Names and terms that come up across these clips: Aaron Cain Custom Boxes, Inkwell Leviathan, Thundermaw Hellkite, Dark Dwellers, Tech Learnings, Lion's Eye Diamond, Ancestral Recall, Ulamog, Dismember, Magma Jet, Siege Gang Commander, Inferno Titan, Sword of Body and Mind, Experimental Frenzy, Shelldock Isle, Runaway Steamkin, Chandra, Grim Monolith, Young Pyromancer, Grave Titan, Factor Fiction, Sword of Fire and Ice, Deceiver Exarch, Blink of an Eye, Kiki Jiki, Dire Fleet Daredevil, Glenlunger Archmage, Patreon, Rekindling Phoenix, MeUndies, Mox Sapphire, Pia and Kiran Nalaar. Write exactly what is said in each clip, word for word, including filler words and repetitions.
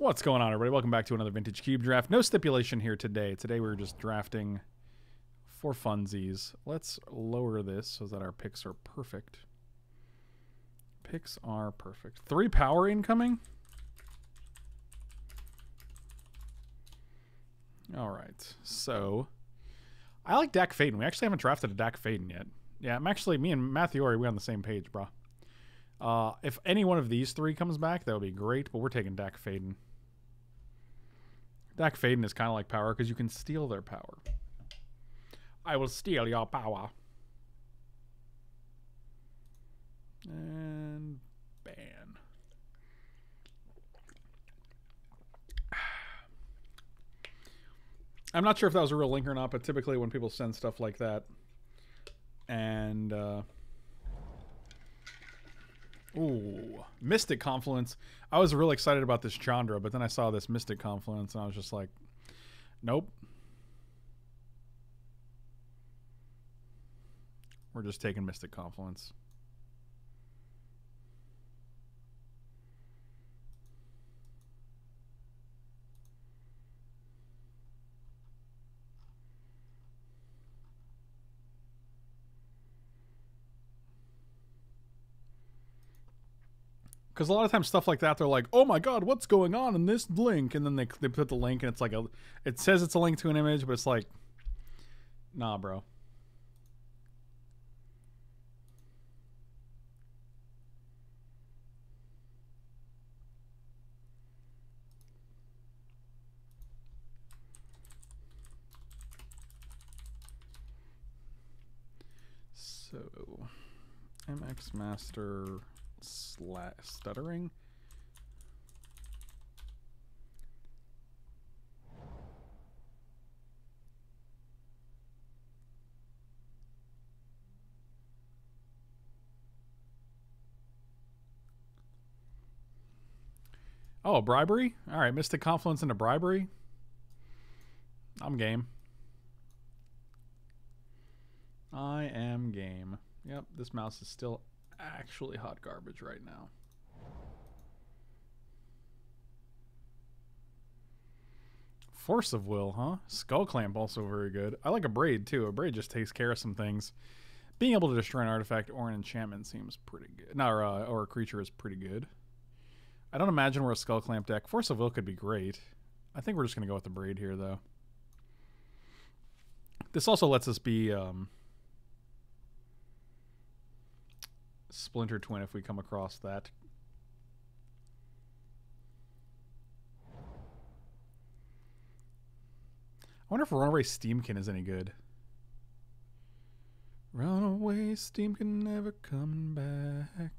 What's going on, everybody? Welcome back to another Vintage Cube Draft. No stipulation here today. Today we're just drafting for funsies. Let's lower this so that our picks are perfect. Picks are perfect. Three power incoming? Alright, so... I like Dack Fayden. We actually haven't drafted a Dack Fayden yet. Yeah, I'm actually... Me and Mattheori, we're on the same page, brah. Uh, if any one of these three comes back, that would be great, but we're taking Dack Fayden. Dack Fayden is kind of like power because you can steal their power. I will steal your power. And ban. I'm not sure if that was a real link or not, but typically when people send stuff like that and uh ooh, Mystic Confluence. I was really excited about this Chandra, but then I saw this Mystic Confluence and I was just like, nope. We're just taking Mystic Confluence. Because a lot of times stuff like that, they're like, oh my god, what's going on in this link? And then they, they put the link and it's like, a, it says it's a link to an image, but it's like, nah, bro. So, M X Master... Sla stuttering. Oh, bribery? All right, Mystic Confluence into bribery. I'm game. I am game. Yep, this mouse is still actually hot garbage right now. Force of will, huh? Skull clamp also very good. I like a braid too. A braid just takes care of some things. Being able to destroy an artifact or an enchantment seems pretty good. No, or, uh, or a creature is pretty good. I don't imagine we're a skull clamp deck. Force of will could be great. I think we're just gonna go with the braid here though. This also lets us be um Splinter Twin if we come across that. I wonder if Runaway Steamkin is any good. Runaway Steamkin never coming back.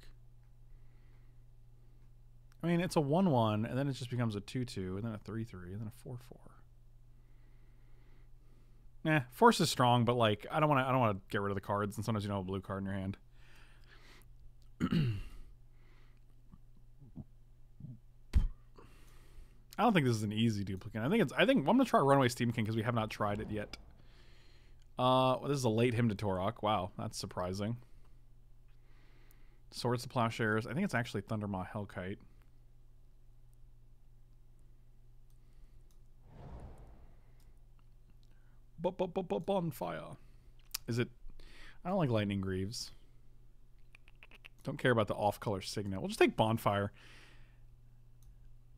I mean, it's a one one, and then it just becomes a two two, and then a three three, and then a four four. Nah, force is strong, but like I don't want to. I don't want to get rid of the cards, and sometimes you don't have a blue card in your hand. I don't think this is an easy duplicate. I think it's. I think I'm gonna try Runaway Steamkin because we have not tried it yet. Uh, well, this is a late hymn to Torok. Wow, that's surprising. Swords to Plowshares. I think it's actually Thundermaw Hellkite. But but but but bonfire. Is it? I don't like Lightning Greaves. Don't care about the off-color Signet. We'll just take Bonfire.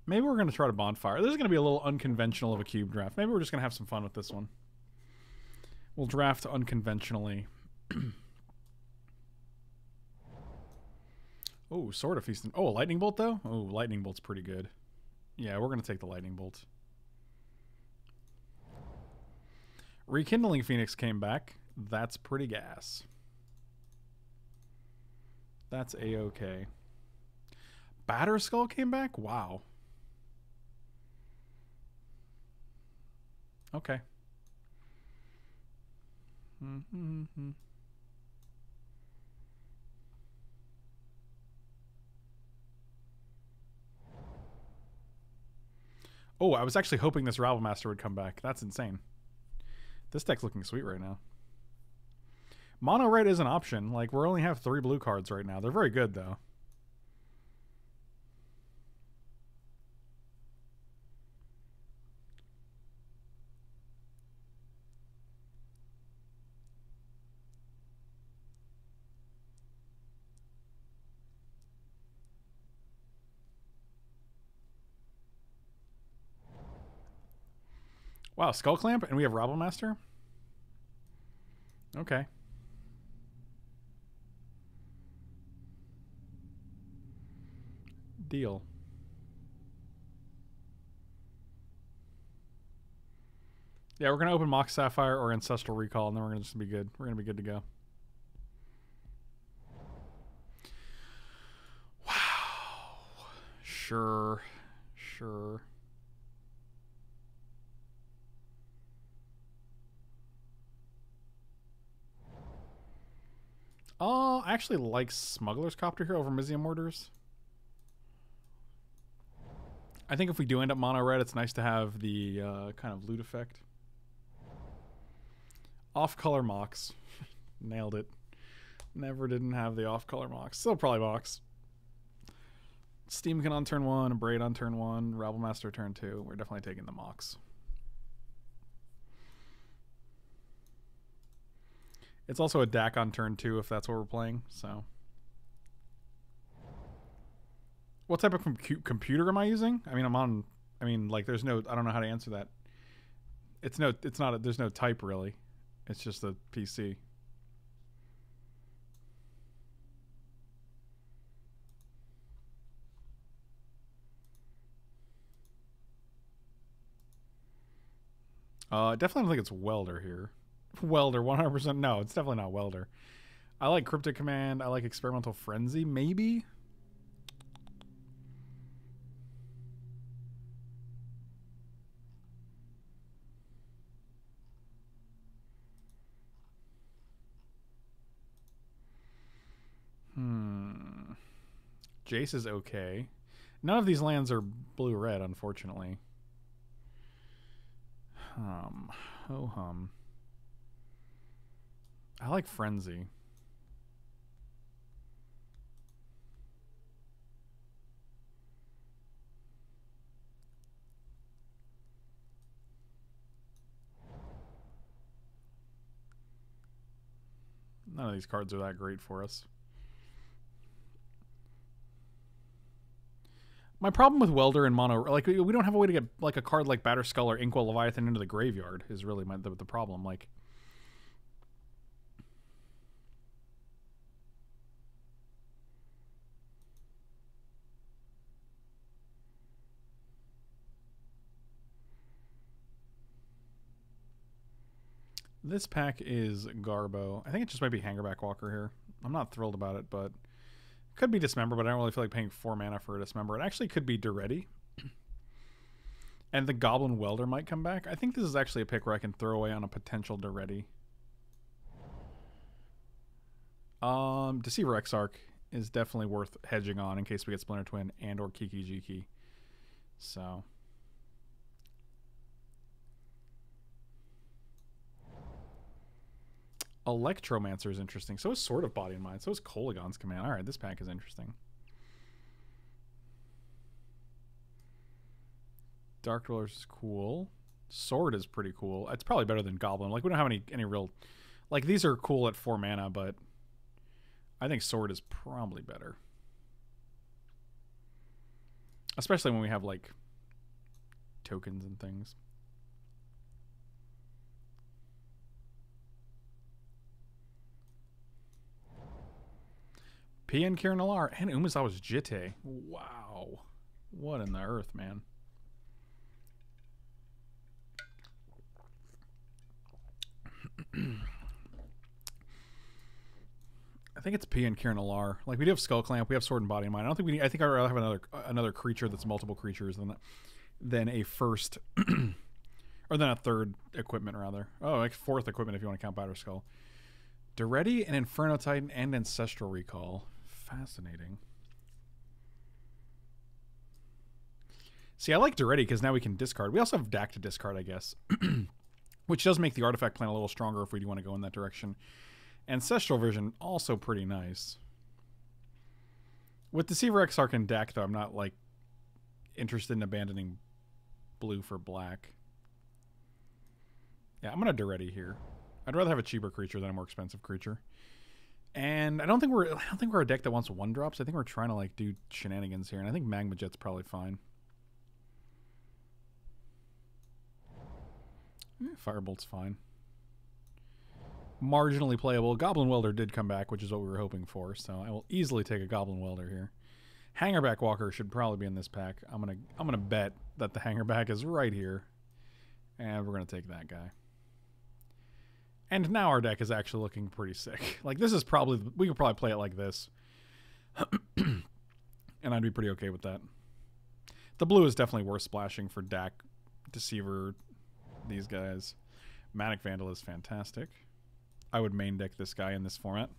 Maybe we're going to try to Bonfire. This is going to be a little unconventional of a cube draft. Maybe we're just going to have some fun with this one. We'll draft unconventionally. Oh, Sword of Feasting. Oh, a Lightning Bolt, though? Oh, Lightning Bolt's pretty good. Yeah, we're going to take the Lightning Bolt. Rekindling Phoenix came back. That's pretty gas. That's a-okay. Batterskull came back? Wow. Okay. Mm-hmm-hmm. Oh, I was actually hoping this Ravel Master would come back. That's insane. This deck's looking sweet right now. Mono red is an option. Like, we only have three blue cards right now. They're very good, though. Wow, Skull Clamp, and we have Rabble Master? Okay. Deal. Yeah, we're going to open Mox Sapphire or Ancestral Recall, and then we're going to just be good. We're going to be good to go. Wow. Sure. Sure. Oh, I actually like Smuggler's Copter here over Mizium Orders. I think if we do end up mono-red, it's nice to have the uh, kind of loot effect. Off-color Mox. Nailed it. Never didn't have the off-color Mox. Still probably Mox. Steamkin on turn one, Braid on turn one, Rabble Master turn two. We're definitely taking the Mox. It's also a Dack on turn two if that's what we're playing, so... What type of com computer am I using? I mean, I'm on... I mean, like, there's no... I don't know how to answer that. It's no... It's not... A, there's no type, really. It's just a P C. Uh, definitely don't think it's Welder here. Welder, one hundred percent. No, it's definitely not Welder. I like Cryptic Command. I like Experimental Frenzy, maybe? Hmm. Jace is okay. None of these lands are blue-red, unfortunately. Um, ho-hum. I like Frenzy. None of these cards are that great for us. My problem with Welder and Mono, like, we don't have a way to get like a card like Batterskull or Inkwell Leviathan into the graveyard is really my, the, the problem. Like. This pack is Garbo. I think it just might be Hangarback Walker here. I'm not thrilled about it, but... Could be Dismember, but I don't really feel like paying four mana for a Dismember. It actually could be Daretti. And the Goblin Welder might come back. I think this is actually a pick where I can throw away on a potential Daretti. Um, Deceiver Exarch is definitely worth hedging on in case we get Splinter Twin and or Kiki Jiki. So... Electromancer is interesting. So is Sword of Body and Mind. So is Coalition's Command. Alright, this pack is interesting. Dark Dwellers is cool. Sword is pretty cool. It's probably better than Goblin. Like, we don't have any, any real... Like, these are cool at four mana, but... I think Sword is probably better. Especially when we have, like... Tokens and things. Pia and Kiran Nalaar and Umazawa's Jitte. Wow. What in the earth, man? I think it's Pia and Kiran Nalaar. Like, we do have Skull Clamp, we have Sword and Body in Mind. I don't think we need, I think I'd rather have another another creature that's multiple creatures than than a first or than a third equipment rather. Oh, like fourth equipment if you want to count Batterskull. Daretti and Inferno Titan and Ancestral Recall. Fascinating. See, I like Daretti because now we can discard. We also have Dack to discard, I guess. Which does make the artifact plan a little stronger if we do want to go in that direction. Ancestral Vision, also pretty nice. With Deceiver Exarch and Dack, though, I'm not, like, interested in abandoning blue for black. Yeah, I'm going to Daretti here. I'd rather have a cheaper creature than a more expensive creature. And I don't think we're I don't think we're a deck that wants one drops. I think we're trying to like do shenanigans here, and I think Magma Jet's probably fine. Firebolt's fine. Marginally playable. Goblin Welder did come back, which is what we were hoping for, so I will easily take a Goblin Welder here. Hangarback Walker should probably be in this pack. I'm gonna I'm gonna bet that the Hangarback is right here. And we're gonna take that guy. And now our deck is actually looking pretty sick. Like, this is probably, we could probably play it like this. And I'd be pretty okay with that. The blue is definitely worth splashing for Dack, Deceiver, these guys. Manic Vandal is fantastic. I would main deck this guy in this format.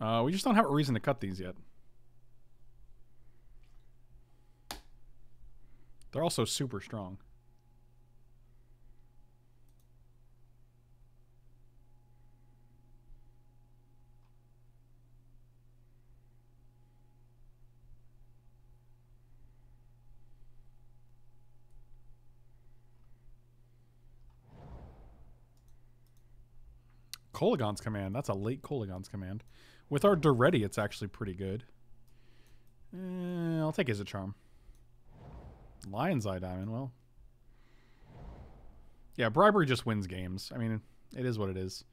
Uh, we just don't have a reason to cut these yet. They're also super strong. Coalition's Command. That's a late Coalition's Command. With our Daretti, it's actually pretty good. Eh, I'll take his a charm. Lion's Eye Diamond, well. Yeah, Bribery just wins games. I mean, it is what it is.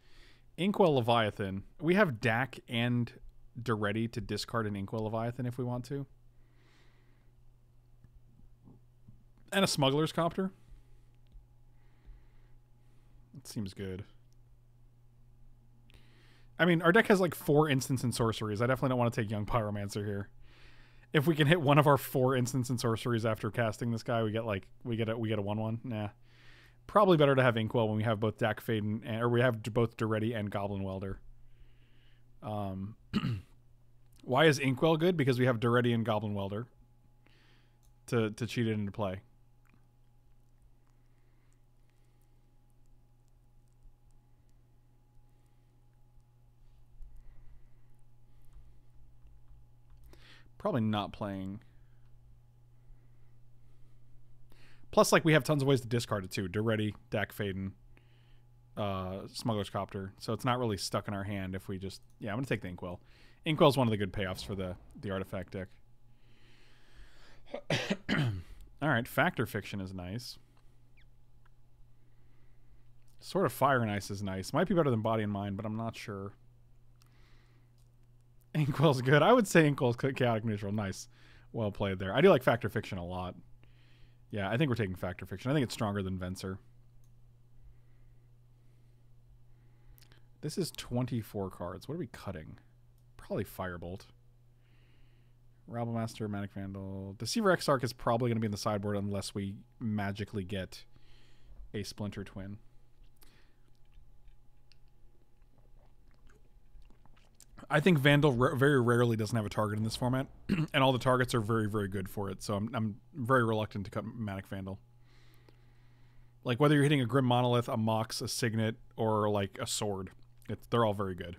Inkwell Leviathan. We have Dack and Daretti to discard an Inkwell Leviathan if we want to. And a Smuggler's Copter. It seems good. I mean, our deck has like four instants and sorceries. I definitely don't want to take Young Pyromancer here. If we can hit one of our four instants and sorceries after casting this guy, we get like we get a we get a one one. Nah, probably better to have Inkwell when we have both Dack Fayden and or we have both Daretti and Goblin Welder. Um, why is Inkwell good? Because we have Daretti and Goblin Welder to to cheat it into play. Probably not playing. Plus, like, we have tons of ways to discard it too. Daretti, Dack Fayden, uh, Smuggler's Copter. So it's not really stuck in our hand if we just... Yeah, I'm going to take the Inkwell. Inkwell's one of the good payoffs for the, the artifact deck. Alright, Factor Fiction is nice. Sword of Fire and Ice is nice. Might be better than Body and Mind, but I'm not sure. Inkwell's good. I would say Inkwell's chaotic neutral. Nice. Well played there. I do like Factor Fiction a lot. Yeah, I think we're taking Factor Fiction. I think it's stronger than Venser. This is twenty-four cards. What are we cutting? Probably Firebolt. Rabblemaster, Manic Vandal. Deceiver Exarch is probably going to be in the sideboard unless we magically get a Splinter Twin. I think Vandal ra very rarely doesn't have a target in this format, and all the targets are very, very good for it, so I'm, I'm very reluctant to cut Manic Vandal. Like, whether you're hitting a Grim Monolith, a Mox, a Signet, or, like, a Sword, it's, they're all very good.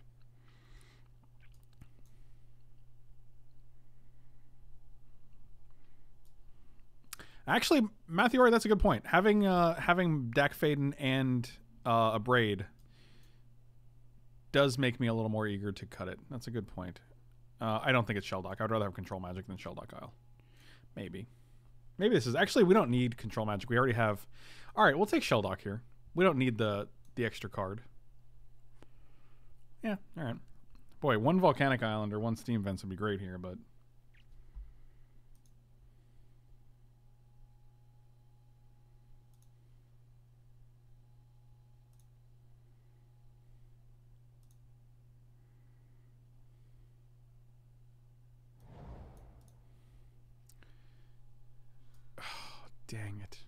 Actually, Matthew, that's a good point. Having, uh, having Dack Fayden and uh, a Braid does make me a little more eager to cut it. That's a good point. Uh, I don't think it's Shelldock. I'd rather have Control Magic than Shelldock Isle. Maybe. Maybe this is... Actually, we don't need Control Magic. We already have... All right, we'll take Shelldock here. We don't need the, the extra card. Yeah, all right. Boy, one Volcanic Island or one Steam Vents would be great here, but... Dang it.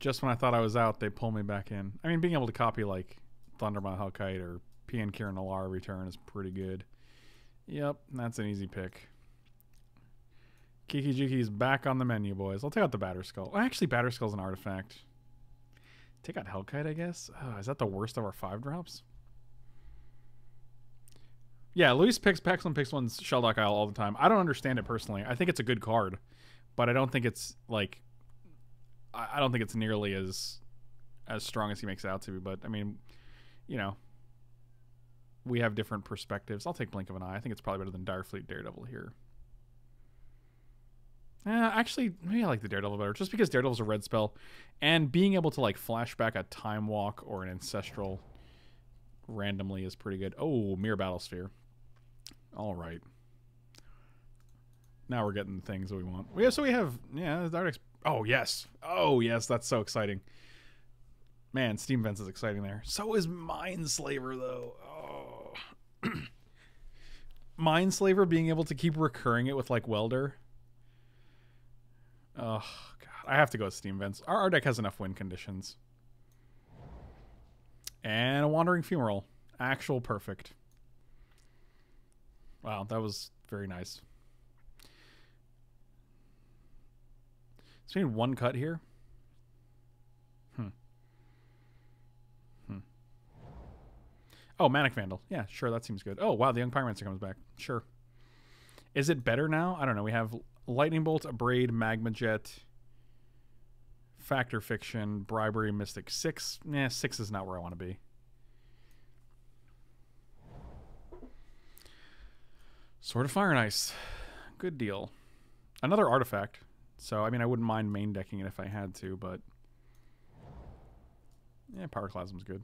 Just when I thought I was out, they pull me back in. I mean, being able to copy, like, Thundermaw Hellkite or Pia and Kiran Nalaar return is pretty good. Yep, that's an easy pick. Kiki Jiki's back on the menu, boys. I'll take out the Batterskull. Well, actually, Batterskull's an artifact. Take out Hellkite, I guess? Oh, is that the worst of our five drops? Yeah, Luis picks, Paxlin picks one's Shelldock Isle all the time. I don't understand it personally. I think it's a good card. But I don't think it's, like, I don't think it's nearly as as strong as he makes it out to be. But, I mean, you know, we have different perspectives. I'll take Blink of an Eye. I think it's probably better than Dire Fleet Daredevil here. Uh, actually, maybe I like the Daredevil better, just because Daredevil's a red spell, and being able to like flashback a Time Walk or an Ancestral randomly is pretty good. Oh, Mirror Battlesphere. All right. Now we're getting the things that we want. Yeah, so we have yeah. Oh yes, oh yes, that's so exciting. Man, Steam Vents is exciting there. So is Mindslaver though. Oh, Mindslaver being able to keep recurring it with like Welder. Oh god, I have to go with Steam Vents. Our, our deck has enough win conditions. And a Wandering Fumeral, actual perfect. Wow, that was very nice. So we need one cut here. Hmm. Hmm. Oh, Manic Vandal. Yeah, sure, that seems good. Oh, wow, the Young Pyromancer comes back. Sure. Is it better now? I don't know. We have Lightning Bolt, Abrade, Magma Jet, Factor Fiction, Bribery, Mystic. Six. Nah, six is not where I want to be. Sword of Fire and Ice. Good deal. Another artifact. So, I mean, I wouldn't mind main decking it if I had to, but... yeah, Pyroclasm's good.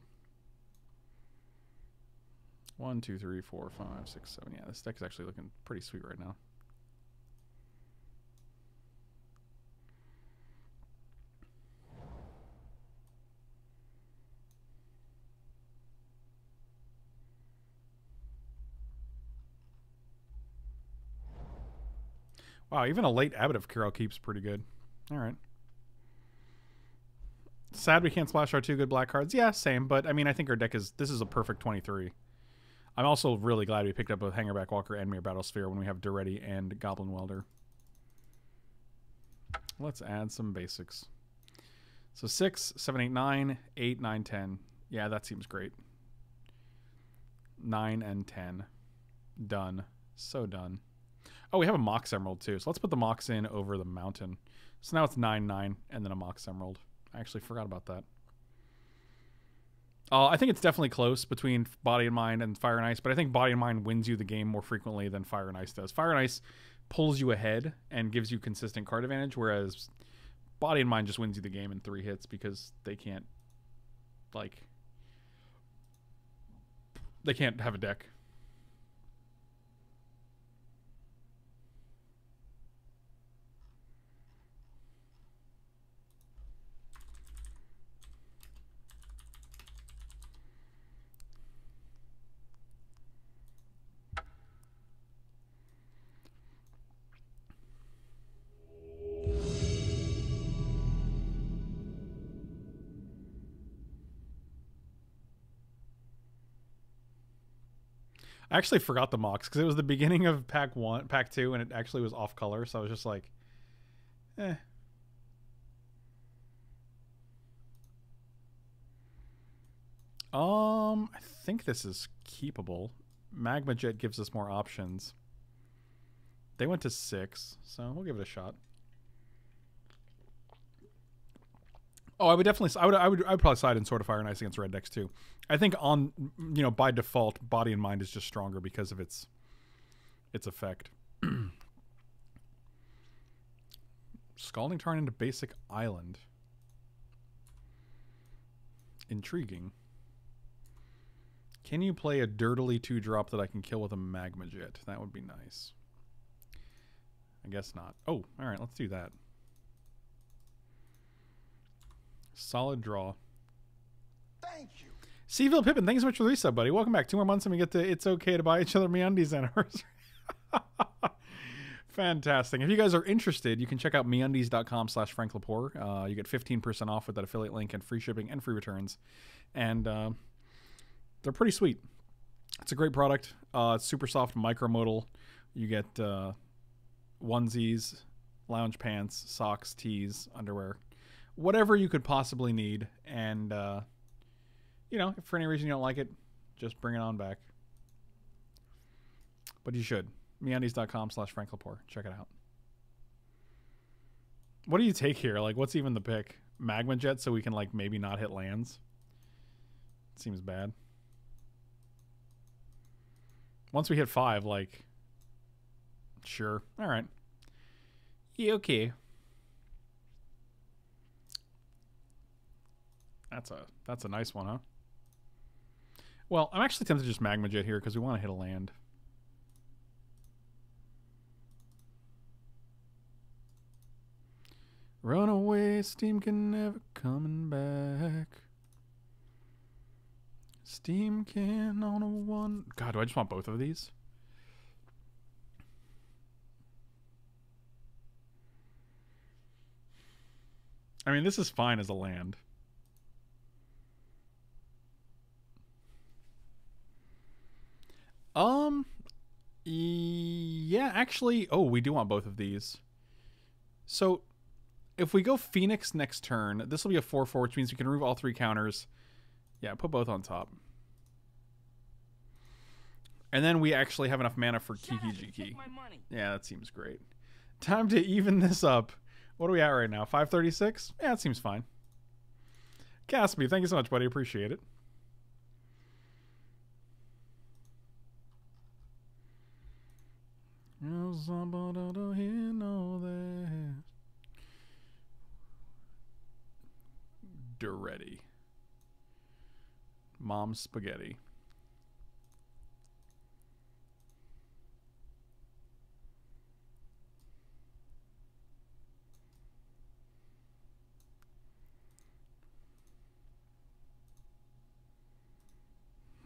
One, two, three, four, five, six, seven. Yeah, this deck is actually looking pretty sweet right now. Wow, even a late Abbot of Kirel keeps pretty good. All right. Sad we can't splash our two good black cards. Yeah, same. But, I mean, I think our deck is... this is a perfect twenty-three. I'm also really glad we picked up both Hangarback Walker and Mirror Battlesphere when we have Daretti and Goblin Welder. Let's add some basics. So six, seven, eight, nine, eight, nine, ten. Yeah, that seems great. nine and ten. Done. So done. Oh, we have a Mox Emerald, too. So let's put the Mox in over the Mountain. So now it's nine nine, and then a Mox Emerald. I actually forgot about that. Uh, I think it's definitely close between Body and Mind and Fire and Ice, but I think Body and Mind wins you the game more frequently than Fire and Ice does. Fire and Ice pulls you ahead and gives you consistent card advantage, whereas Body and Mind just wins you the game in three hits because they can't, like... they can't have a deck. I actually forgot the Mox because it was the beginning of pack one, pack two, and it actually was off color. So I was just like, eh. Um, I think this is keepable. Magma Jet gives us more options. They went to six, so we'll give it a shot. Oh, I would definitely, I would, I would, I would probably side in Sword of Fire and Ice against red decks too. I think on, you know, by default, Body and Mind is just stronger because of its, its effect. Scalding Tarn into basic Island. Intriguing. Can you play a dirtily two drop that I can kill with a Magma Jet? That would be nice. I guess not. Oh, all right, let's do that. Solid draw. Thank you. Seville Pippin, thank you so much for the resub, buddy. Welcome back. Two more months and we get to It's Okay to Buy Each Other MeUndies anniversary. Fantastic. If you guys are interested, you can check out MeUndies.com slash Frank Lepore. Uh, you get fifteen percent off with that affiliate link and free shipping and free returns. And uh, they're pretty sweet. It's a great product. Uh, it's super soft, micromodal. You get uh, onesies, lounge pants, socks, tees, underwear. Whatever you could possibly need, and uh, you know, if for any reason you don't like it, just bring it on back. But you should. MeUndies.com slash Frank Lepore. Check it out. What do you take here? Like, what's even the pick? Magma Jet, so we can like maybe not hit lands. Seems bad. Once we hit five, like, sure. All right. Yeah, okay. That's a, that's a nice one, huh? Well, I'm actually tempted to just Magma Jet here because we want to hit a land. Runaway Steamkin never coming back. Steamkin on a one. God, do I just want both of these? I mean, this is fine as a land. Um, yeah, actually, oh, we do want both of these. So if we go Phoenix next turn, this will be a four four, which means we can remove all three counters. Yeah, put both on top. And then we actually have enough mana for Kiki Jiki. Yeah, that seems great. Time to even this up. What are we at right now? five thirty-six? Yeah, that seems fine. Caspi, thank you so much, buddy. Appreciate it. Daretti. Mom spaghetti.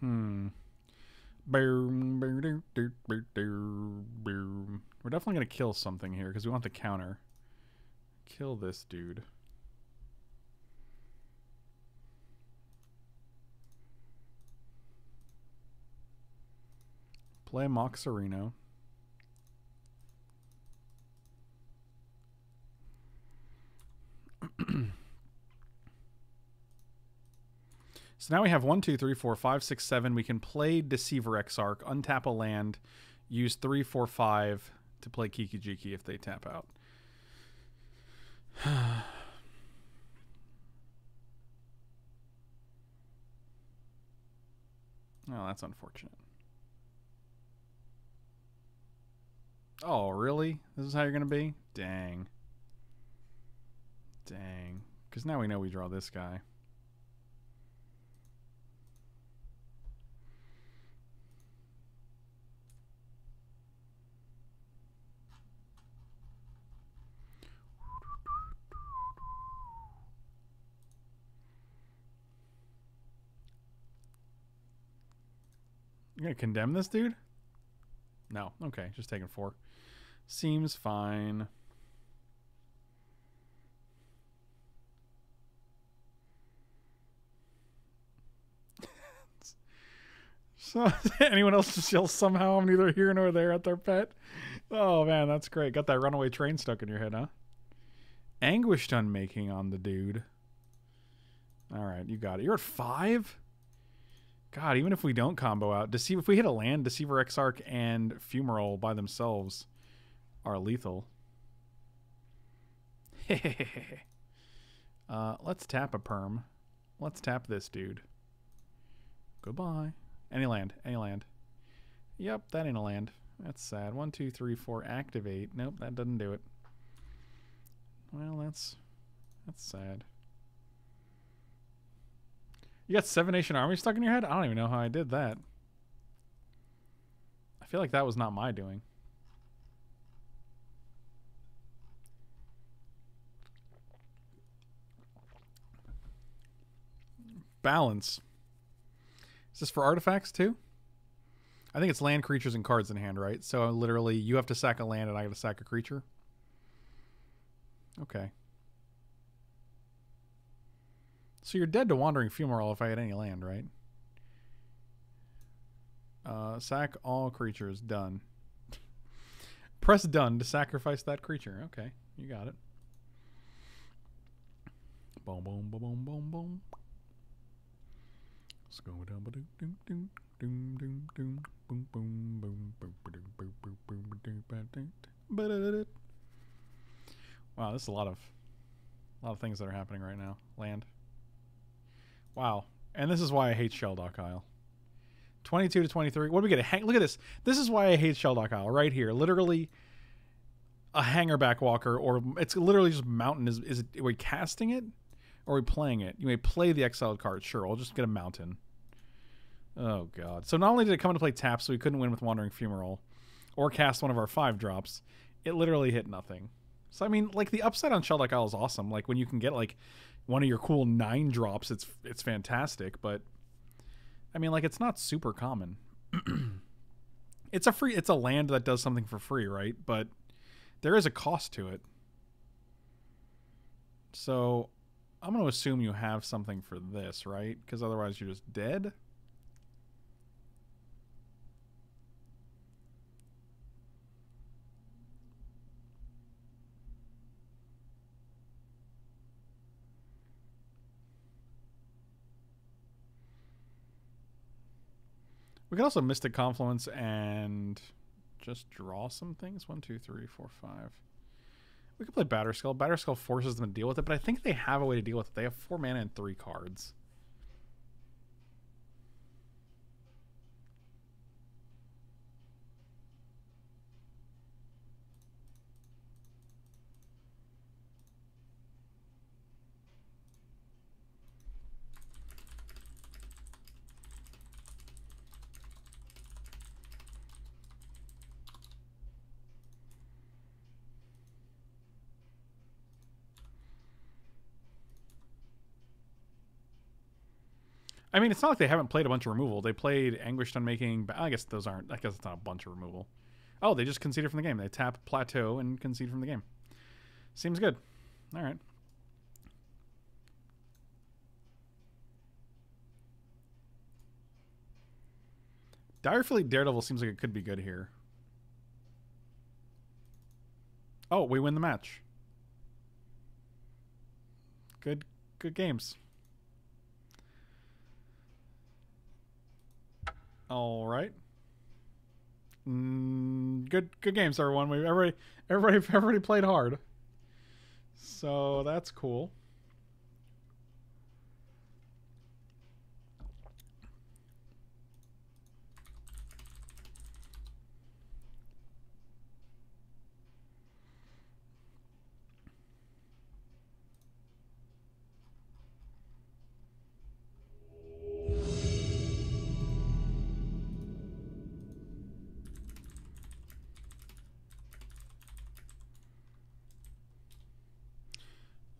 Hmm. We're definitely gonna kill something here because we want the counter. Kill this dude. Play Moxerino. So now we have one, two, three, four, five, six, seven. We can play Deceiver Exarch, untap a land, use three, four, five to play Kiki Jiki if they tap out. Oh, that's unfortunate. Oh, really? This is how you're going to be? Dang. Dang. Because now we know we draw this guy. You're going to condemn this dude? No. Okay, just taking four. Seems fine. So, anyone else just yell somehow I'm neither here nor there at their pet? Oh, man, that's great. Got that runaway train stuck in your head, huh? Anguished unmaking on the dude. All right, you got it. You're at five? God, even if we don't combo out, Deceiver, if we hit a land, Deceiver Exarch and Fumarole by themselves are lethal. uh, let's tap a perm. Let's tap this dude. Goodbye. Any land, any land. Yep, that ain't a land. That's sad. One, two, three, four, activate. Nope, that doesn't do it. Well, that's that's sad. You got Seven Nation Army stuck in your head? I don't even know how I did that. I feel like that was not my doing. Balance. Is this for artifacts too? I think it's land, creatures, and cards in hand, right? So literally you have to sack a land and I have to sack a creature. Okay. So you're dead to Wandering Fumarole if I had any land, right? Uh, sack all creatures. Done. Press done to sacrifice that creature. Okay, you got it. Boom, boom, boom, boom, boom, boom. Let's go. Wow, this is a lot of, a lot of things that are happening right now. Land. Wow. And this is why I hate Shelldock Isle. twenty-two to twenty-three. What do we get? A hang Look at this. This is why I hate Shelldock Isle right here. Literally a Hangarback Walker, or it's literally just Mountain. Is, is it, are we casting it? Or are we playing it? You may play the exiled card. Sure, I'll just get a Mountain. Oh, God. So not only did it come into play tap, so we couldn't win with Wandering Fumarole, or cast one of our five drops, it literally hit nothing. So, I mean, like, the upside on Shelldock Isle is awesome. Like, when you can get, like, one of your cool nine drops, it's it's fantastic. But, I mean, like, it's not super common. It's a free, it's a land that does something for free, right? But there is a cost to it. So, I'm going to assume you have something for this, right? Because otherwise you're just dead. We can also Mystic Confluence and just draw some things. One, two, three, four, five. We could play Batterskull. Batterskull forces them to deal with it, but I think they have a way to deal with it. They have four mana and three cards. I mean, it's not like they haven't played a bunch of removal. They played Anguished Unmaking. I guess those aren't. I guess it's not a bunch of removal. Oh, they just conceded from the game. They tap Plateau and concede from the game. Seems good. All right. Dire Fleet Daredevil seems like it could be good here. Oh, we win the match. Good, good games. All right. Mm, good, good games, everyone. We everybody, everybody, everybody played hard. So that's cool.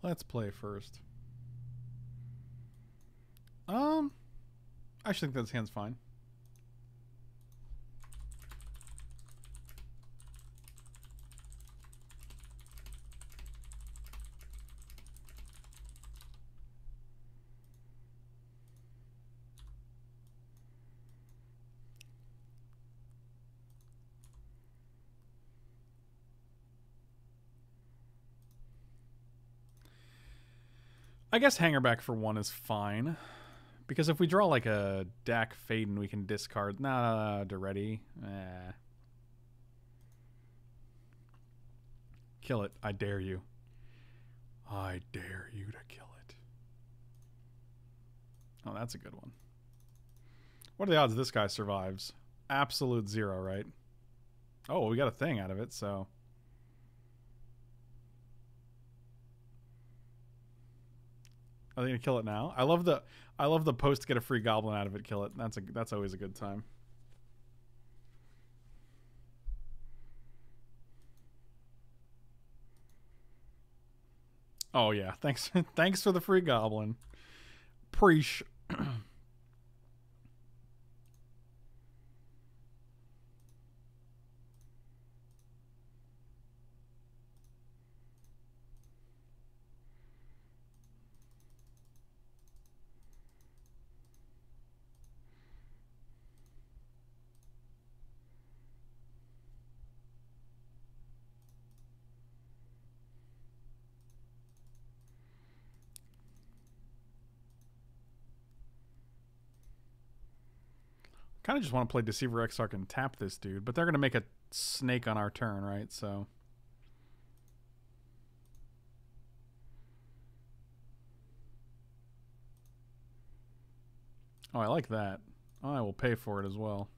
Let's play first. Um, I actually think this hand's fine. I guess Hangarback for one is fine, because if we draw like a Dack Fayden, we can discard. Nah, Daretti. Eh. Kill it. I dare you. I dare you to kill it. Oh, that's a good one. What are the odds this guy survives? Absolute zero, right? Oh, well, we got a thing out of it, so... Are they gonna kill it now? I love the I love the post get a free goblin out of it, kill it. That's a that's always a good time. Oh yeah, thanks thanks for the free goblin. Preach. Kind of just want to play Deceiver Exarch and tap this dude, but they're going to make a snake on our turn, right? So oh, I like that. I will pay for it as well.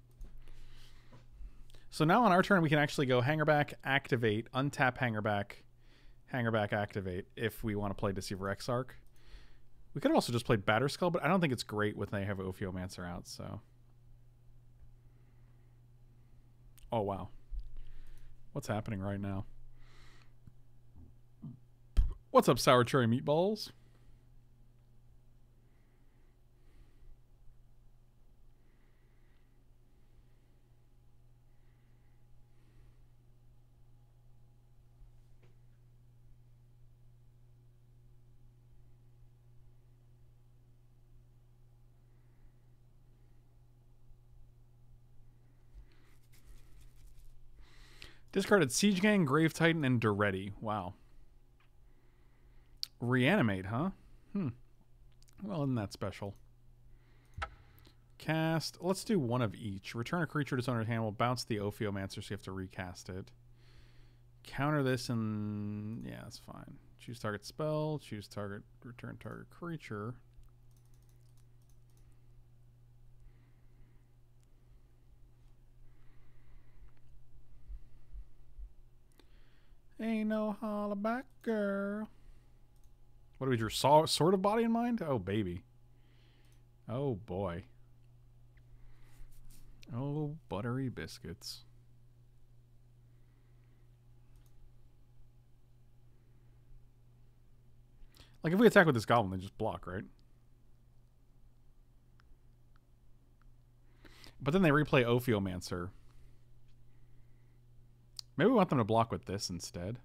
So now on our turn, we can actually go Hangarback, activate, untap Hangarback, Hangarback, activate if we want to play Deceiver Exarch. We could have also just played Batterskull, but I don't think it's great when they have Ophiomancer out, so. Oh, wow. What's happening right now? What's up, Sour Cherry Meatballs? Discarded Siege Gang, Grave Titan, and Daretti. Wow. Reanimate, huh? Hmm. Well, isn't that special? Cast. Let's do one of each. Return a creature to its owner's hand. We'll bounce the Ophiomancer, so you have to recast it. Counter this, and yeah, that's fine. Choose target spell. Choose target. Return target creature. Ain't no hollaback girl. What do we drew? Sword of Body and Mind? Oh, baby. Oh, boy. Oh, buttery biscuits. Like, if we attack with this goblin, they just block, right? But then they replay Ophiomancer. Maybe we want them to block with this instead.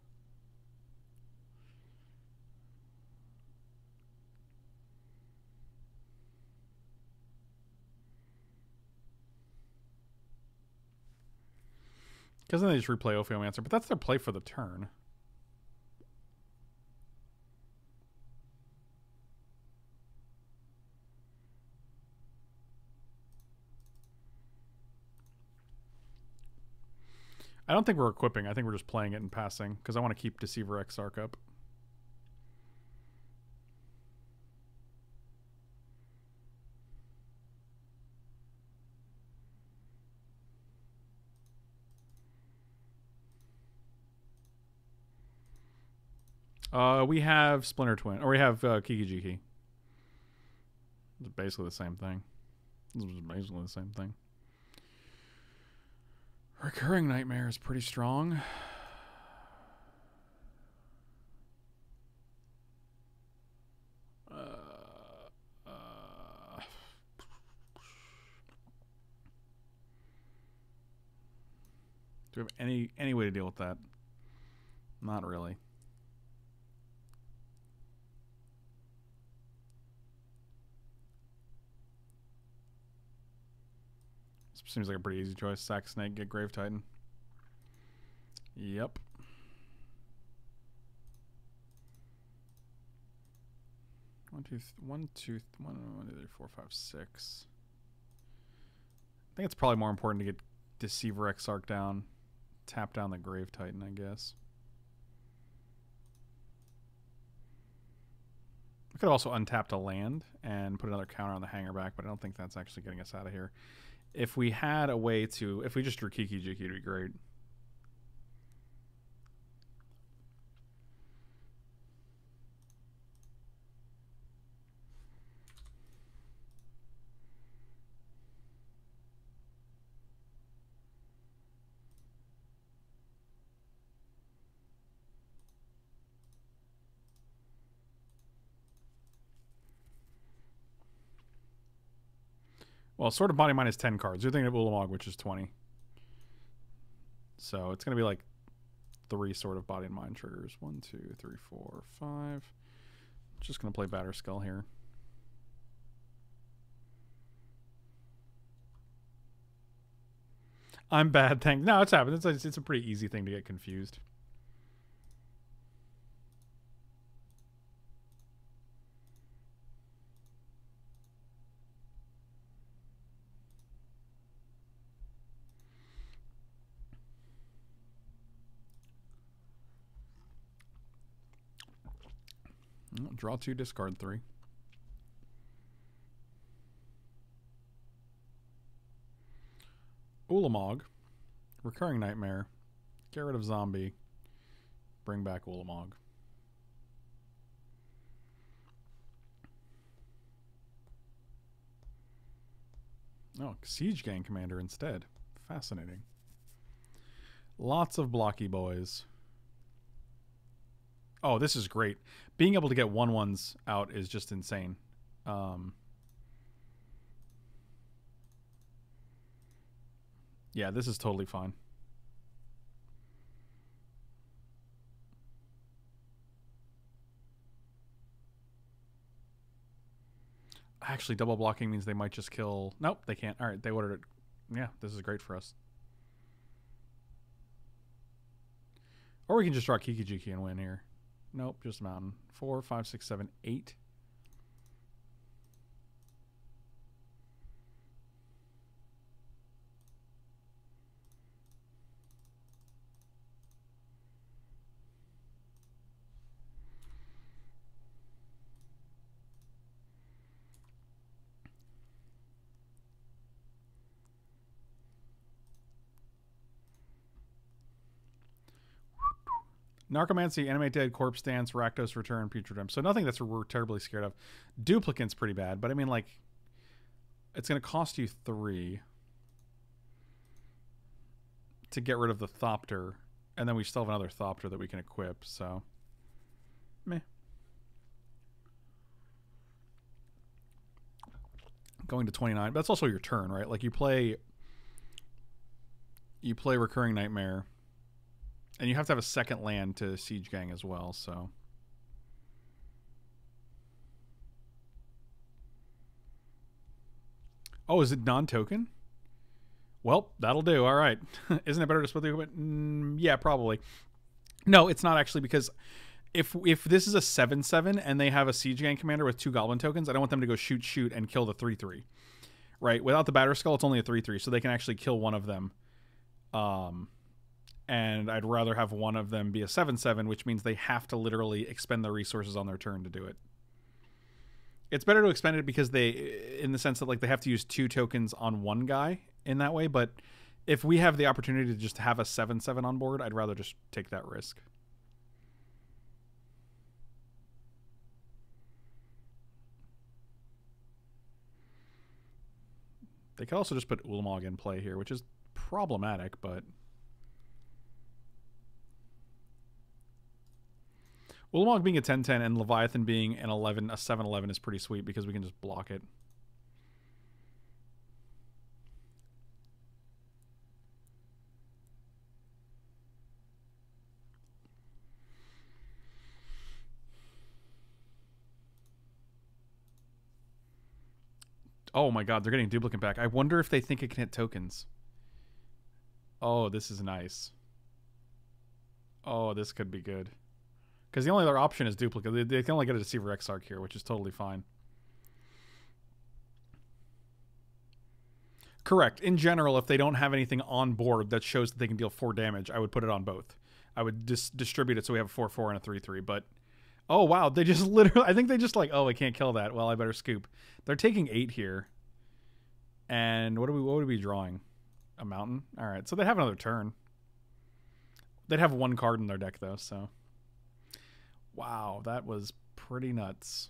Because then they just replay Ophiomancer, but that's their play for the turn. I don't think we're equipping. I think we're just playing it and passing because I want to keep Deceiver Exarch up. Uh, we have Splinter Twin, or we have uh, Kiki Jiki. It's basically the same thing. It's basically the same thing. Recurring Nightmare is pretty strong. Uh, uh. Do we have any any way to deal with that? Not really. Seems like a pretty easy choice. Sack Snake, get Grave Titan. Yep. One, two, one, two, one, one, two, three, four, five, six. I think it's probably more important to get Deceiver Exarch down, tap down the Grave Titan, I guess. We could also untap a land and put another counter on the Hangarback, but I don't think that's actually getting us out of here. If we had a way to, if we just drew Kiki Jiki, it'd be great. Well, Sword of Body Mind is ten cards. You're thinking of Ulamog, which is twenty. So it's going to be like three Sword of Body and Mind triggers. One, two, three, four, five. Just going to play Batterskull here. I'm bad, thanks. No, it's happened. It's a, it's a pretty easy thing to get confused. Draw two, discard three. Ulamog, Recurring Nightmare, get rid of Zombie, bring back Ulamog. Oh, Siege Gang Commander instead. Fascinating. Lots of blocky boys. Oh, this is great. Being able to get one ones out is just insane. Um, yeah, this is totally fine. Actually, double blocking means they might just kill... Nope, they can't. All right, they ordered it. Yeah, this is great for us. Or we can just draw Kiki Jiki and win here. Nope, just Mountain. Four, five, six, seven, eight. Narcomancy, Animate Dead, Corpse Dance, Rakdos Return, Putridum. So nothing that's we're terribly scared of. Duplicate's pretty bad, but I mean, like, it's going to cost you three to get rid of the Thopter, and then we still have another Thopter that we can equip, so meh. Going to twenty-nine, but that's also your turn, right? Like, you play, you play Recurring Nightmare, and you have to have a second land to Siege Gang as well, so. Oh, is it non-token? Well, that'll do. All right. Isn't it better to split the equipment? Mm, yeah, probably. No, it's not actually, because if if this is a seven seven and they have a Siege Gang commander with two Goblin tokens, I don't want them to go shoot, shoot, and kill the three three. Right? Without the Batterskull, it's only a three three, so they can actually kill one of them. Um... And I'd rather have one of them be a seven seven, which means they have to literally expend their resources on their turn to do it. It's better to expend it because they, in the sense that, like, they have to use two tokens on one guy in that way. But if we have the opportunity to just have a seven seven on board, I'd rather just take that risk. They could also just put Ulamog in play here, which is problematic, but... Ulamog being a ten ten and Leviathan being an eleven, a seven eleven is pretty sweet because we can just block it. Oh my god, they're getting duplicate back. I wonder if they think it can hit tokens. Oh, this is nice. Oh, this could be good. Because the only other option is duplicate. They, they can only get a Deceiver Exarch here, which is totally fine. Correct. In general, if they don't have anything on board that shows that they can deal four damage, I would put it on both. I would dis distribute it so we have a four four and a three three. But, oh, wow. They just literally... I think they just like, oh, I can't kill that. Well, I better scoop. They're taking eight here. And what, do we, what would we be drawing? A Mountain? All right. So they have another turn. They'd have one card in their deck, though, so... Wow, that was pretty nuts.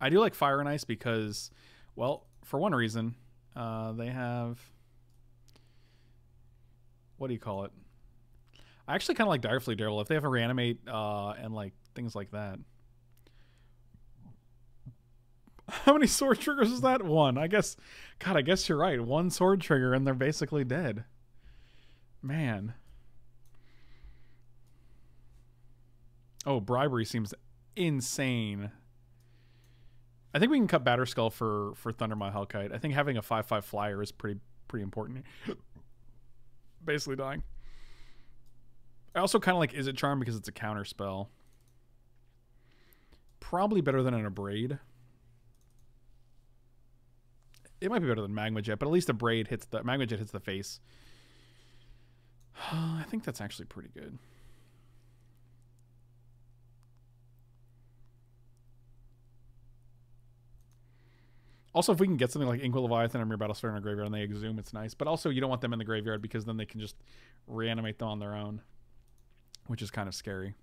I do like Fire and Ice because, well, for one reason, uh, they have... What do you call it? I actually kind of like Dire Fleet Daredevil. If they have a Reanimate uh, and like things like that. How many sword triggers is that? One. I guess... God, I guess you're right. One sword trigger and they're basically dead. Man... Oh, Bribery seems insane. I think we can cut Batterskull for, for Thundermaw Hellkite. I think having a five five flyer is pretty pretty important. Basically dying. I also kind of like Is It Charm because it's a counter spell. Probably better than an Abrade. It might be better than Magma Jet, but at least Abrade hits the... Magma Jet hits the face. I think that's actually pretty good. Also, if we can get something like Inkwell Leviathan or Mirror Battlesphere in our graveyard and they exhume, it's nice. But also, you don't want them in the graveyard because then they can just reanimate them on their own, which is kind of scary.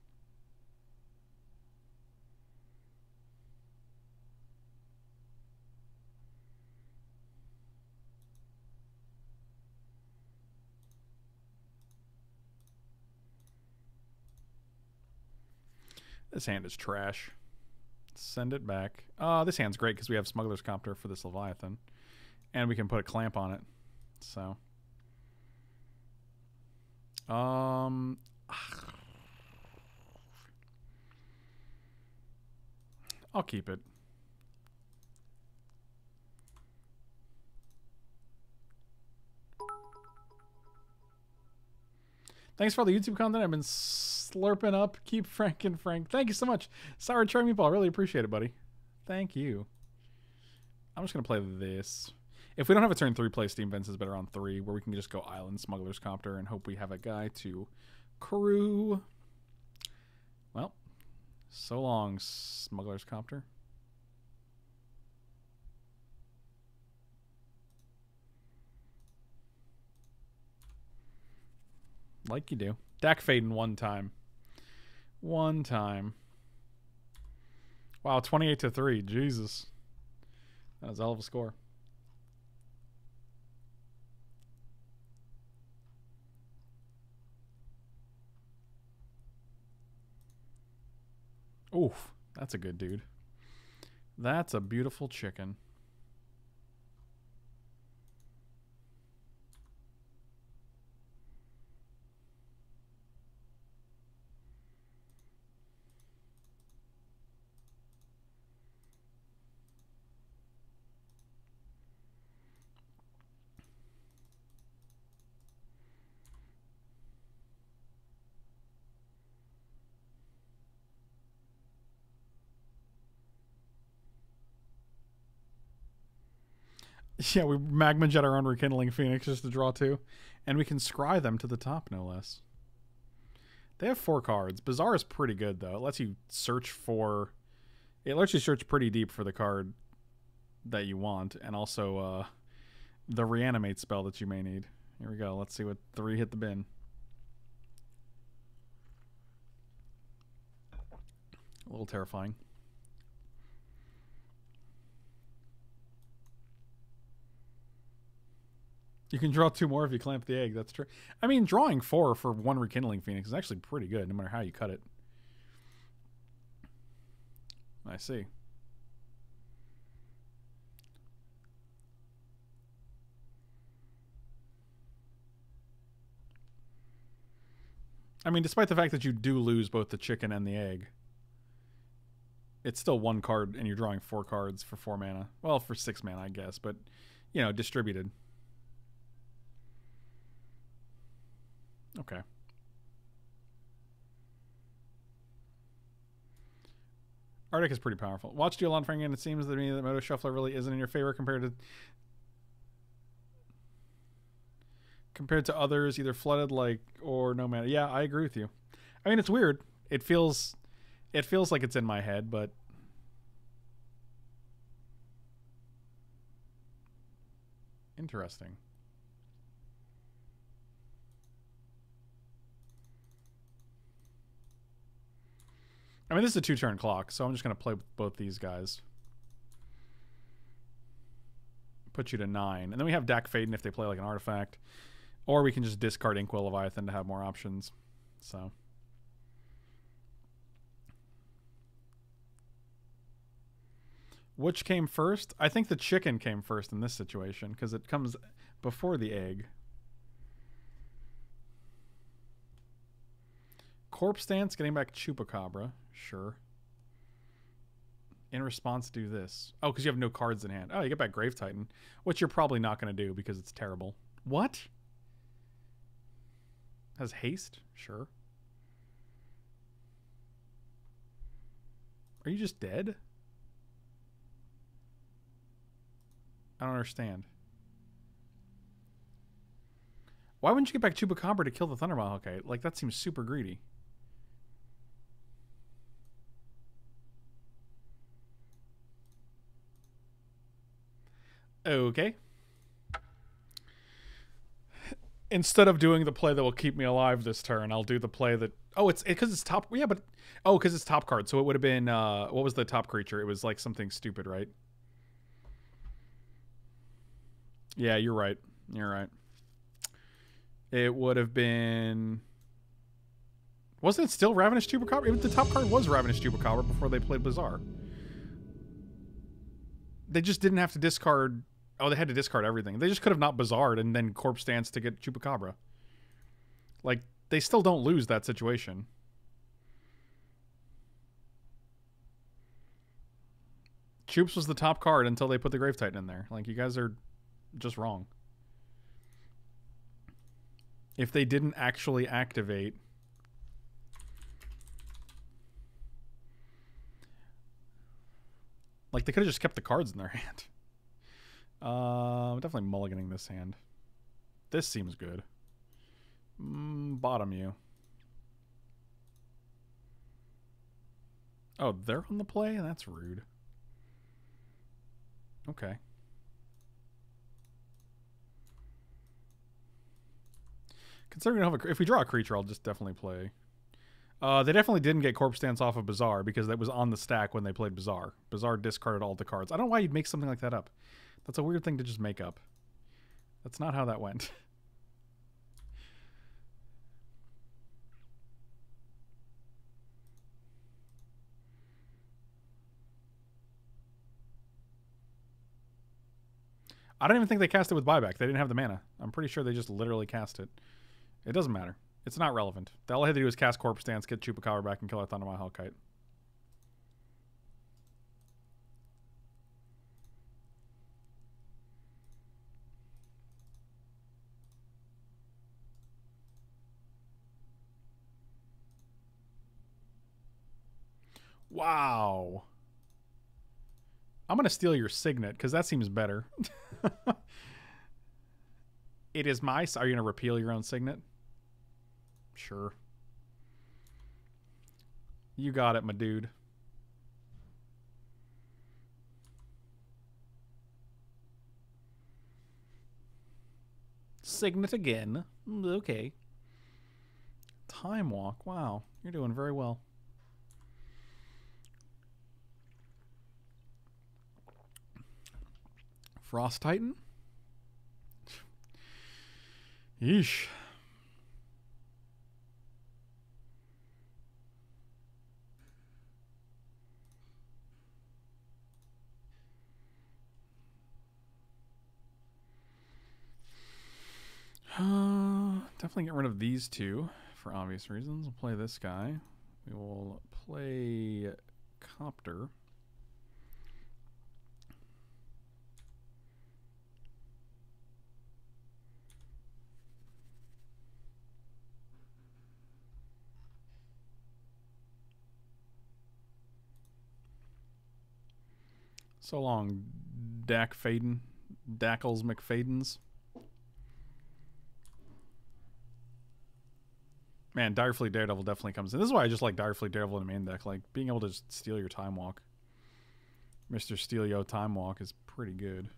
This hand is trash. Send it back. Uh, this hand's great because we have Smuggler's Copter for this Leviathan. And we can put a clamp on it. So. Um, I'll keep it. Thanks for all the YouTube content I've been slurping up. Keep Frank and Frank. Thank you so much. Sour Cherry Meatball. Really appreciate it, buddy. Thank you. I'm just going to play this. If we don't have a turn three play, Steam Vents is better on three, where we can just go Island Smuggler's Copter and hope we have a guy to crew. Well, so long, Smuggler's Copter. Like you do. Dack Fayden one time. One time. Wow, twenty-eight to three. Jesus. That was a hell of a score. Oof. That's a good dude. That's a beautiful chicken. Yeah, we Magma Jet our own Rekindling Phoenix just to draw two. And we can scry them to the top, no less. They have four cards. Bazaar is pretty good, though. It lets you search for... It lets you search pretty deep for the card that you want. And also uh, the Reanimate spell that you may need. Here we go. Let's see what three hit the bin. A little terrifying. You can draw two more if you clamp the egg. That's true. I mean, drawing four for one Rekindling Phoenix is actually pretty good, no matter how you cut it. I see. I mean, despite the fact that you do lose both the chicken and the egg, it's still one card, and you're drawing four cards for four mana. Well, for six mana, I guess, but, you know, distributed. Okay. Arctic is pretty powerful. Watched you a lot, Frank, and it seems to me that Moto Shuffler really isn't in your favor compared to compared to others, either flooded like or no matter. Yeah, I agree with you. I mean, it's weird. It feels it feels like it's in my head, but interesting. I mean, this is a two-turn clock, so I'm just going to play with both these guys. Put you to nine. And then we have Dack Fayden if they play like an artifact. Or we can just discard Inkwell Leviathan to have more options. So... Which came first? I think the chicken came first in this situation, because it comes before the egg. Corpse Stance, getting back Chupacabra. Sure. In response, do this. Oh, because you have no cards in hand. Oh, you get back Grave Titan, which you're probably not going to do because it's terrible. What? Has haste? Sure. Are you just dead? I don't understand. Why wouldn't you get back Chupacabra to kill the Thundermaw Hellkite? Like, that seems super greedy. Okay. Instead of doing the play that will keep me alive this turn, I'll do the play that... Oh, it's because it, it's top... Yeah, but... Oh, because it's top card. So it would have been... Uh, what was the top creature? It was like something stupid, right? Yeah, you're right. You're right. It would have been... Wasn't it still Ravenous Chupacabra? The top card was Ravenous Chupacabra before they played Bazaar. They just didn't have to discard... Oh, they had to discard everything. They just could have not Bazaar'd and then Corpse Dance to get Chupacabra. Like, they still don't lose that situation. Chups was the top card until they put the Grave Titan in there. Like, you guys are just wrong. If they didn't actually activate... Like, they could have just kept the cards in their hand. Uh, I'm definitely mulliganing this hand. This seems good. Mm, bottom you. Oh, they're on the play? That's rude. Okay. Considering we don't have a, if we draw a creature, I'll just definitely play. Uh, they definitely didn't get Corpse Dance off of Bazaar because that was on the stack when they played Bazaar. Bazaar discarded all the cards. I don't know why you'd make something like that up. That's a weird thing to just make up. That's not how that went. I don't even think they cast it with buyback. They didn't have the mana. I'm pretty sure they just literally cast it. It doesn't matter. It's not relevant. All I had to do was cast Corpse Dance, get Chupacabra back, and kill our Thundermaw Hellkite. Wow. I'm going to steal your Signet, because that seems better. It is my... Are you going to repeal your own Signet? Sure. You got it, my dude. Signet again. Okay. Time Walk. Wow. You're doing very well. Frost Titan? Yeesh. Uh, definitely get rid of these two for obvious reasons. We'll play this guy. We will play Copter. So long, Dack Fayden. Dackles McFadens. Man, Dire Fleet Daredevil definitely comes in. This is why I just like Dire Fleet Daredevil in the main deck. Like, being able to just steal your Time Walk. Mister Steal Yo Time Walk is pretty good.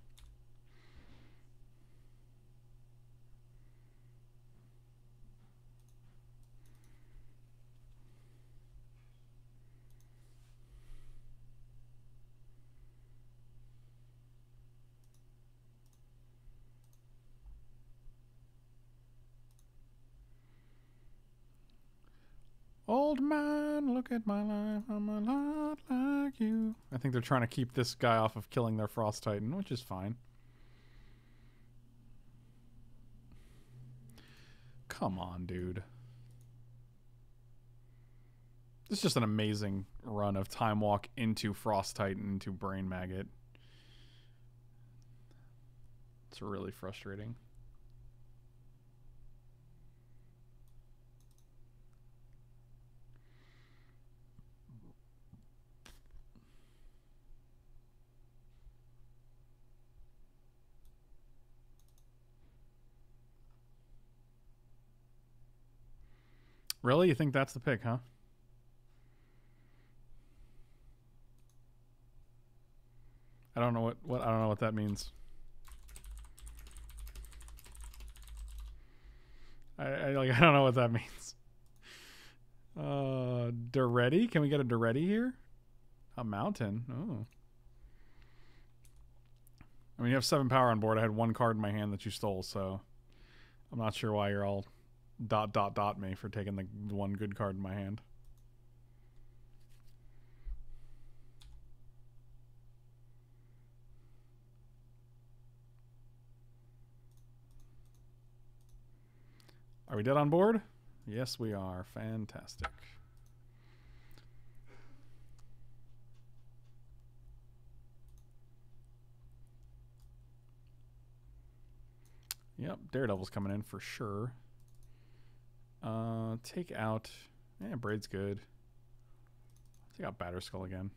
Old man, look at my life, I'm a lot like you. I think they're trying to keep this guy off of killing their Frost Titan, which is fine. Come on, dude. This is just an amazing run of Time Walk into Frost Titan, into Brain Maggot. It's really frustrating. Really? You think that's the pick, huh? I don't know what, what I don't know what that means. I, I like I don't know what that means. Uh, Daretti? Can we get a Daretti here? A mountain. Oh. I mean, you have seven power on board. I had one card in my hand that you stole, so I'm not sure why you're all dot dot dot me for taking the one good card in my hand. Are we dead on board? Yes, we are. Fantastic. Yep, Daredevil's coming in for sure. Uh, take out... Yeah, Braid's good. Take out Batterskull again.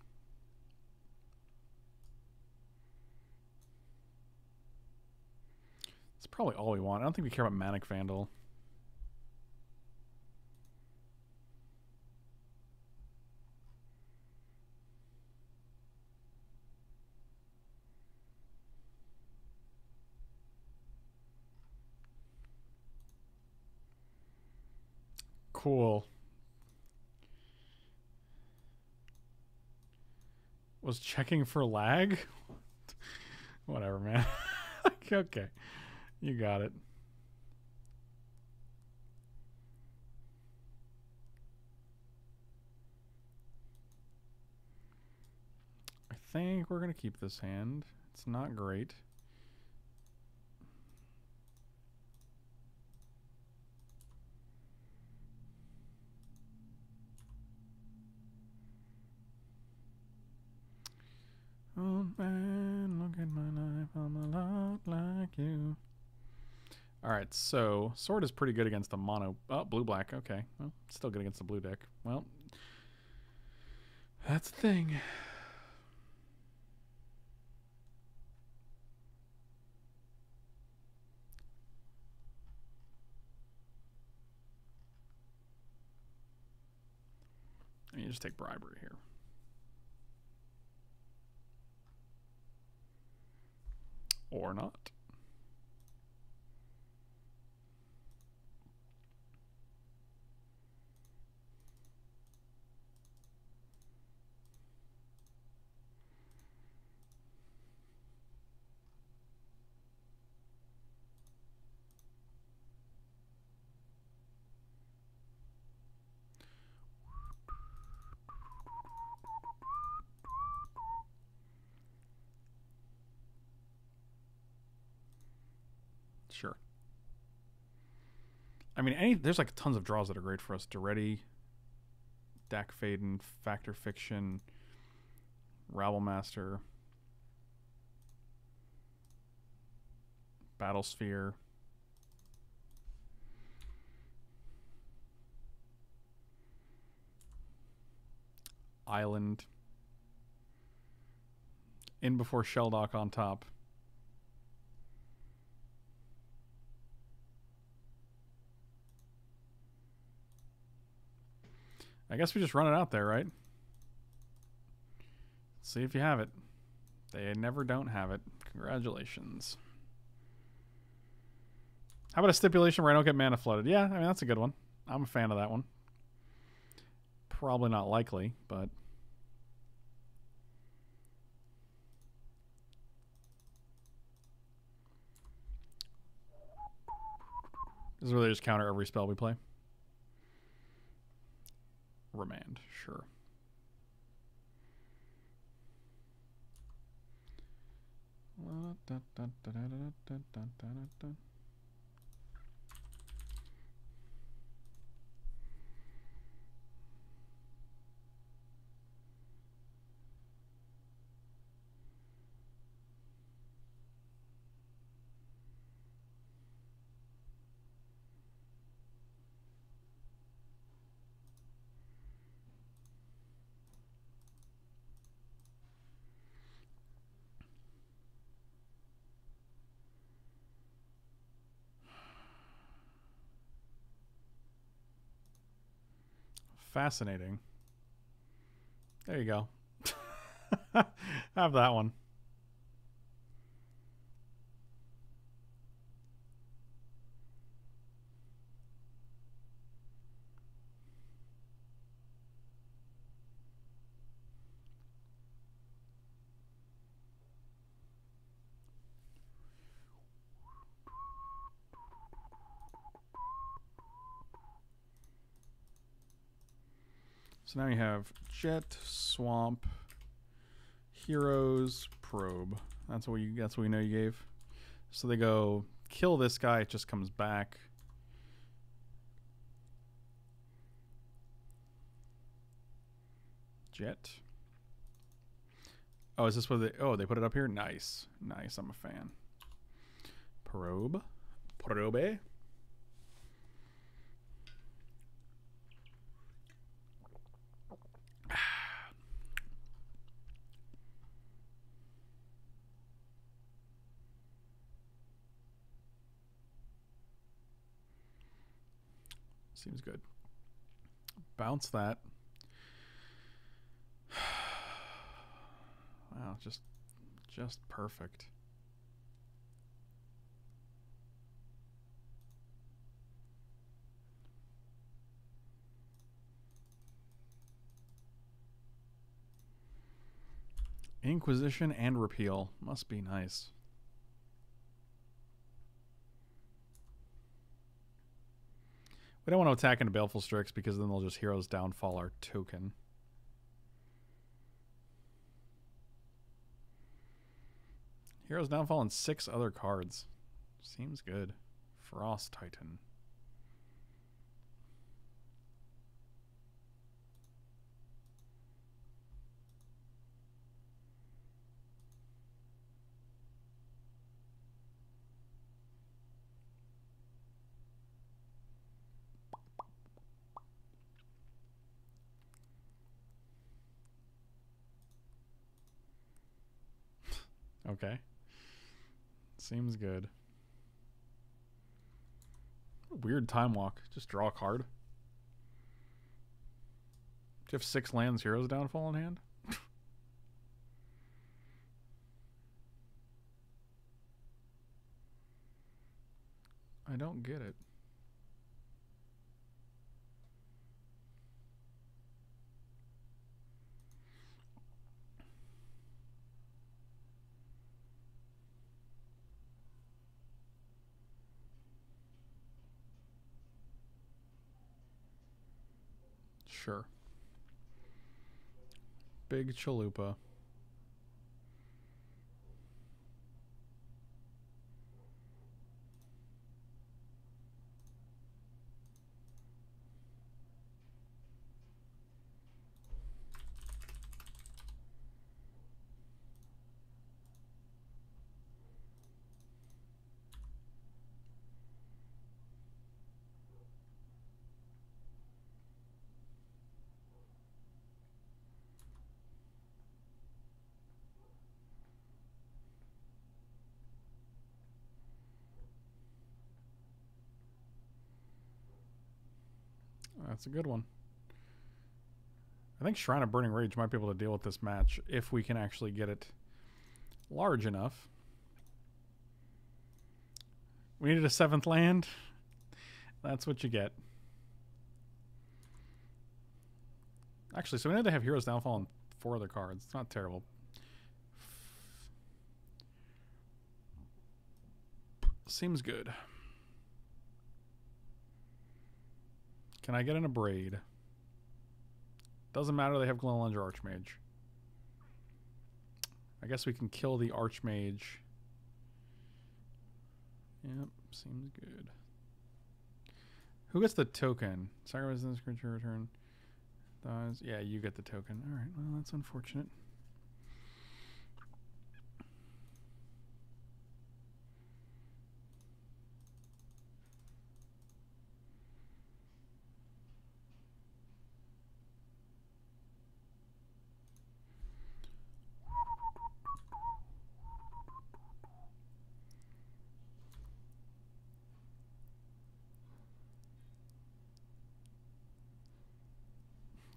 That's probably all we want. I don't think we care about Manic Vandal. Cool. Was checking for lag? Whatever, man. Okay. You got it. I think we're going to keep this hand. It's not great. Old man, look at my life, I'm a lot like you. Alright, so Sword is pretty good against the mono. Oh, blue-black, okay. Well, still good against the blue deck. Well, that's the thing. I mean, you just take Bribery here. Or not. Sure. I mean, any there's like tons of draws that are great for us. Daretti, Dack Fayden, Factor Fiction, Rabble Master, Battlesphere. Island. In before Shelldock on top. I guess we just run it out there, right? See if you have it. They never don't have it. Congratulations. How about a stipulation where I don't get mana flooded? Yeah, I mean, that's a good one. I'm a fan of that one. Probably not likely, but... This is really just counter every spell we play. Remand, sure. Fascinating. There you go. Have that one. So now you have Jet, Swamp, Heroes, Probe. That's what you that's what we know you gave. So they go kill this guy, it just comes back. Jet. Oh, is this what they oh they put it up here? Nice. Nice, I'm a fan. Probe. Probe. Seems good. Bounce that. Wow, just just perfect. Inquisition and Repeal. Must be nice. We don't want to attack into Baleful Strix because then they'll just Heroes Downfall our token. Heroes Downfall and six other cards. Seems good. Frost Titan. Okay. Seems good. Weird time walk. Just draw a card. Do you have six lands, Heroes Downfall in hand? I don't get it. Sure. Big Chalupa. That's a good one. I think Shrine of Burning Rage might be able to deal with this match if we can actually get it large enough. We needed a seventh land. That's what you get. Actually, so we need to have Heroes Downfall on four other cards. It's not terrible. Seems good. Can I get in a braid? Doesn't matter, they have Glenlunger Archmage. I guess we can kill the Archmage. Yep, seems good. Who gets the token? Sacrifice this creature return. Dies. Yeah, you get the token. Alright, well that's unfortunate.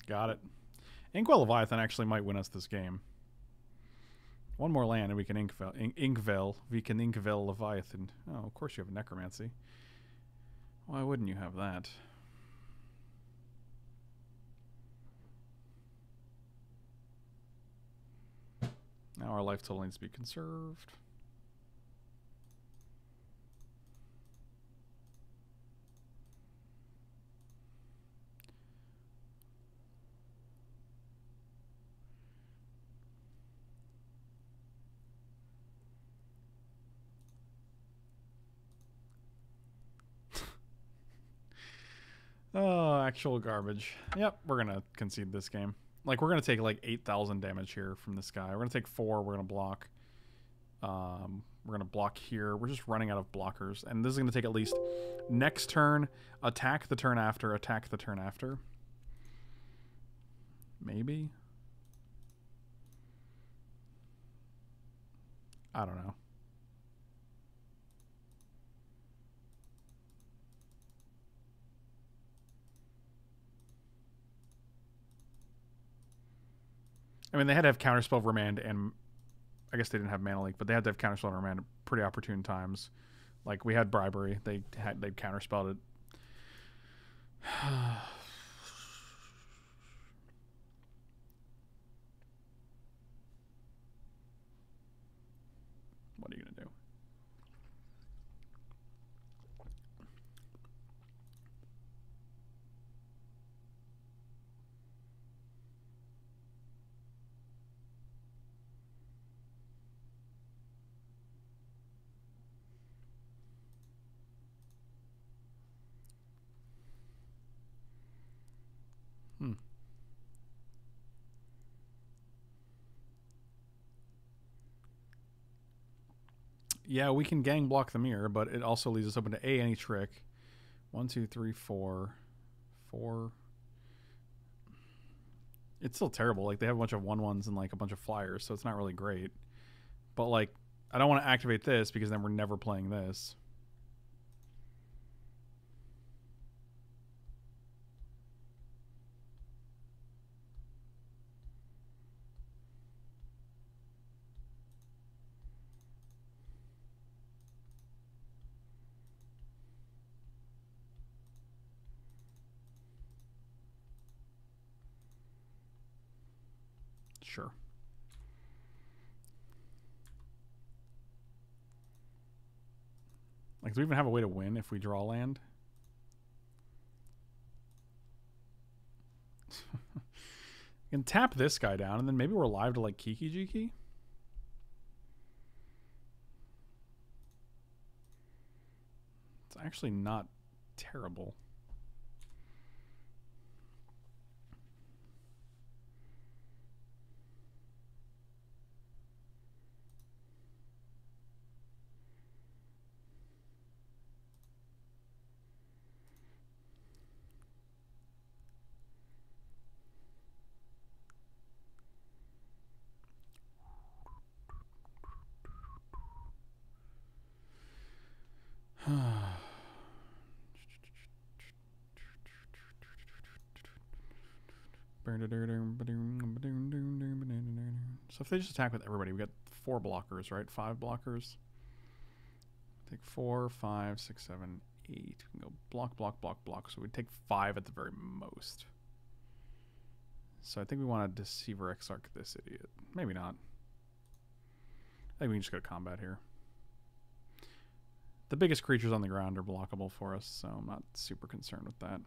Got it. Inkwell Leviathan actually might win us this game. One more land and we can Inkwell. Inkwell. We can Inkwell Leviathan. Oh, of course you have Necromancy. Why wouldn't you have that? Now our life total needs to be conserved. Oh, actual garbage. Yep, we're going to concede this game. Like, we're going to take, like, eight thousand damage here from this guy. We're going to take four. We're going to block. Um, we're going to block here. We're just running out of blockers. And this is going to take at least next turn, attack the turn after, attack the turn after. Maybe? I don't know. I mean, they had to have Counterspell, Remand, and I guess they didn't have Mana Leak, but they had to have Counterspell and Remand at pretty opportune times. Like, we had Bribery. They had they Counterspelled it. What are you going to do? Yeah, we can gang block the mirror, but it also leaves us open to A, any trick. One, two, three, four. Four. It's still terrible. Like, they have a bunch of one ones and, like, a bunch of flyers, so it's not really great. But, like, I don't want to activate this because then we're never playing this. Sure. Like, do we even have a way to win if we draw land? We can tap this guy down, and then maybe we're live to, like, Kiki Jiki? It's actually not terrible. So if they just attack with everybody, we got four blockers, right? Five blockers. Take four, five, six, seven, eight. We can go block, block, block, block. So we take five at the very most. So I think we want to Deceiver Exarch this idiot. Maybe not. I think we can just go to combat here. The biggest creatures on the ground are blockable for us, so I'm not super concerned with that.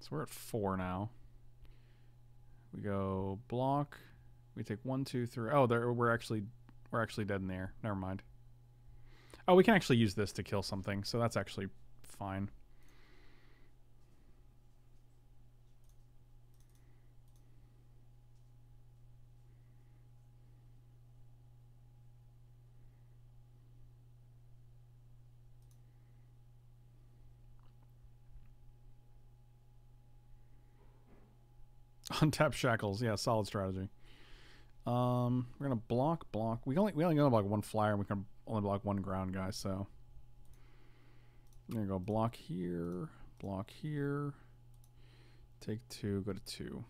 So we're at four now. We go block. We take one, two, three. Oh, there we're actually we're actually dead in the air. Never mind. Oh, we can actually use this to kill something, so that's actually fine. Untap Shackles, yeah, solid strategy. Um, we're gonna block, block. We only we only gonna block one flyer, and we can only block one ground guy. So I'm gonna go block here, block here. Take two, go to two.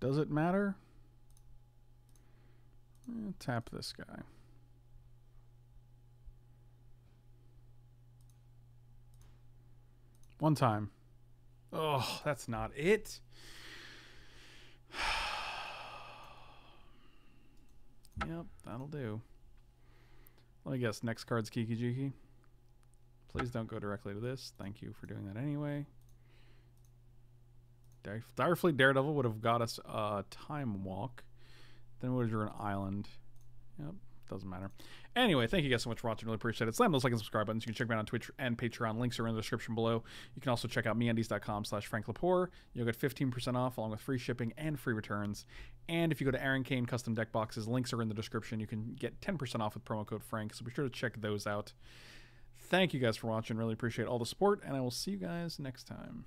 Does it matter? Eh, tap this guy. One time. Oh, that's not it. Yep, that'll do. Let me guess, next card's Kiki Jiki. Please don't go directly to this. Thank you for doing that anyway. Dire Fleet Daredevil would have got us a time walk. Then would have drawn an island. Yep, doesn't matter. Anyway, thank you guys so much for watching. Really appreciate it. Slam those like and subscribe buttons. You can check me out on Twitch and Patreon. Links are in the description below. You can also check out meundies dot com slash frank lepore. You'll get fifteen percent off along with free shipping and free returns. And if you go to Aaron Kane Custom Deck Boxes, links are in the description. You can get ten percent off with promo code Frank, so be sure to check those out. Thank you guys for watching. Really appreciate all the support, and I will see you guys next time.